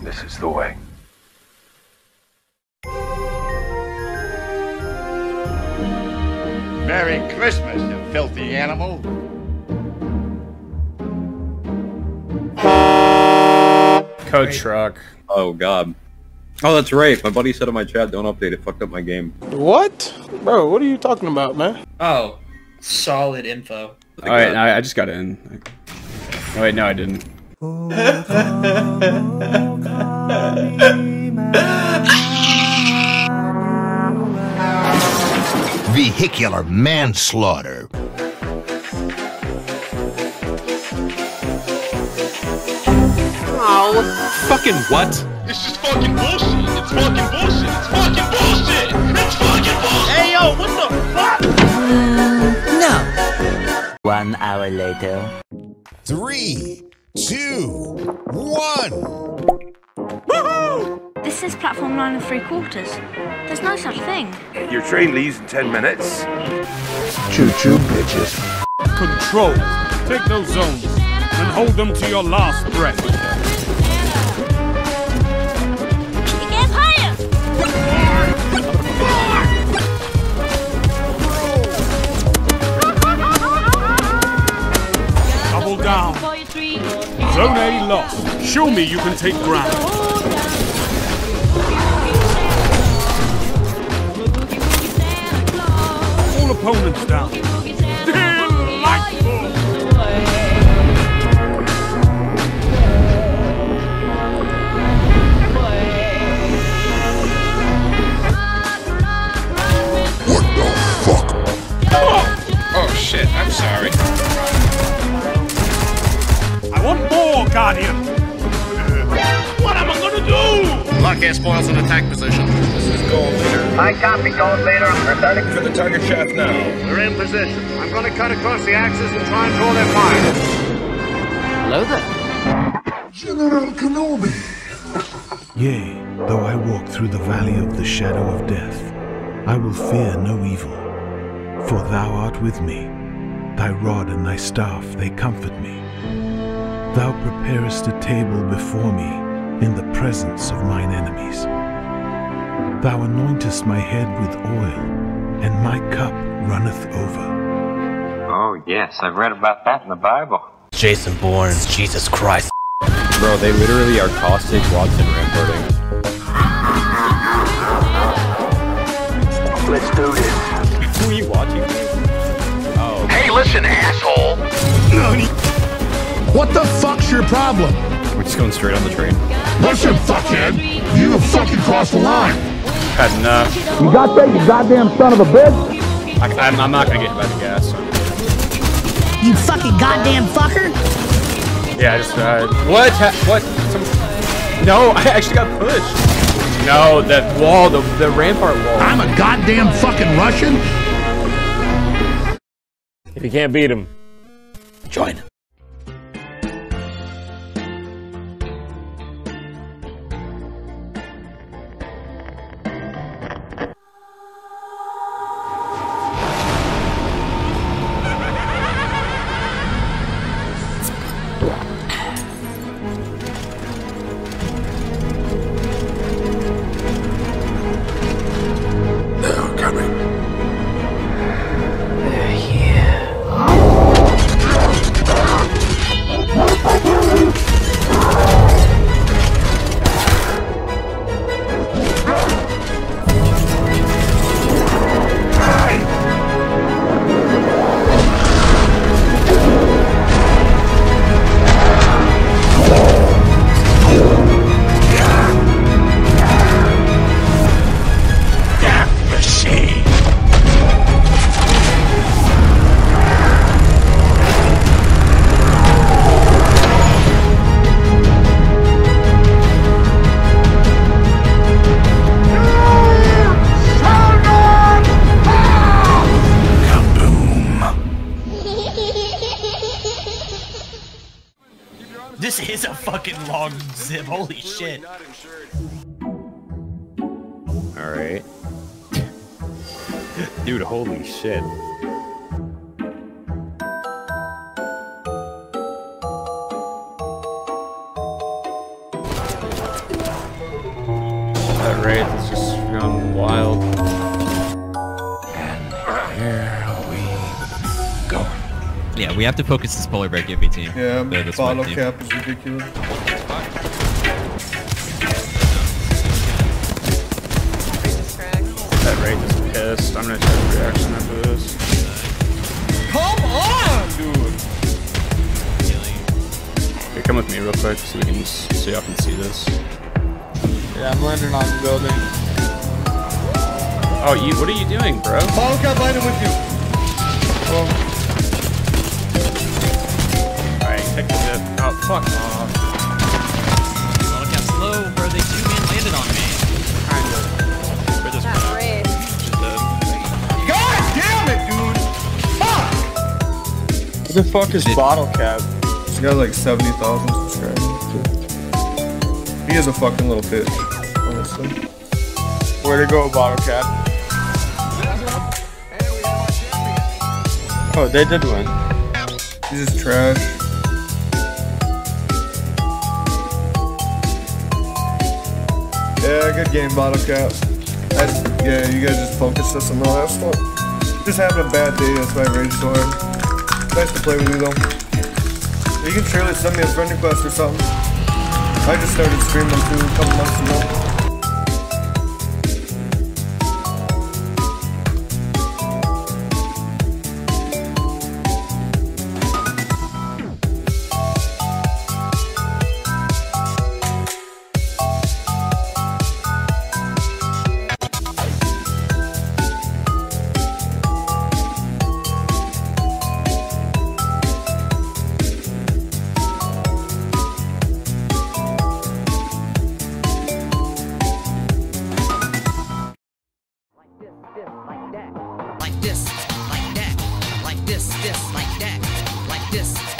This is the way. Merry Christmas, you filthy animal! Code truck. Oh, God. Oh, that's right. My buddy said in my chat, don't update it. Fucked up my game. What? Bro, what are you talking about, man? Oh, solid info. Alright, I just got in. Oh, wait, no, I didn't. Vehicular manslaughter. Oh, fucking what? It's just fucking bullshit. It's fucking bullshit. It's fucking bullshit. It's fucking bullshit. Hey, yo, what the fuck? No. 1 hour later. 3, 2, 1. Woohoo! This is platform 9 3/4. There's no such thing. Your train leaves in 10 minutes. Choo-choo bitches. Control. Take those zones and hold them to your last breath. Down. Zone A lost. Show me you can take ground. All opponents down. Delightful! What the fuck? Oh shit, I'm sorry. One more, Guardian! What am I gonna do? Lucky spoils an attack position. This is Gold Leader. I copy, Gold Leader. I'm returning for the target shaft now. They're in position. I'm gonna cut across the axis and try and draw their fire. Hello there. General Kenobi. Yea, though I walk through the valley of the shadow of death, I will fear no evil. For thou art with me. Thy rod and thy staff, they comfort me. Thou preparest a table before me in the presence of mine enemies. Thou anointest my head with oil, and my cup runneth over. Oh yes, I've read about that in the Bible. Jason Bourne, Jesus Christ. Bro, they literally are caustic Watson Ramberting. Let's do this. Who are you watching? Oh. Hey, listen, asshole! What the fuck's your problem? We're just going straight on the train. Listen, fuckhead! You fucking crossed the line! Had enough. You got that, you goddamn son of a bitch? I'm not gonna get by the gas. You fucking goddamn fucker? Yeah, I just died. What? What? No, I actually got pushed. No, that wall, the rampart wall. I'm a goddamn fucking Russian? If you can't beat him, join. This is a fucking long zip, holy shit. Alright. Dude, holy shit. that rate, it's just gone wild. And here we go. Yeah, we have to focus this polar bear Gibby team. Yeah, the Bottlecap is ridiculous. I'm gonna take a reaction after this. Come on! Dude! Here, come with me real quick so we can, so y'all can see this. Yeah, I'm landing on the building. Oh, you, what are you doing, bro? Paul got landed with you. Oh. Alright, take the dip. Oh, fuck off. Bottle cap's low, bro. They 2-man landed on me. What the fuck is Bottlecap? He's got like 70,000 subscribers. He is a fucking little bitch, honestly. Where'd it go, Bottlecap? Oh, they did win. He's just trash. Yeah, good game, Bottlecap. Yeah, you guys just focused us on all that stuff. Just having a bad day, that's why I raged so hard. Nice to play with you though. You can surely send me a friend request or something. I just started streaming too a couple months ago. Like this, like that, like this, like that, like this.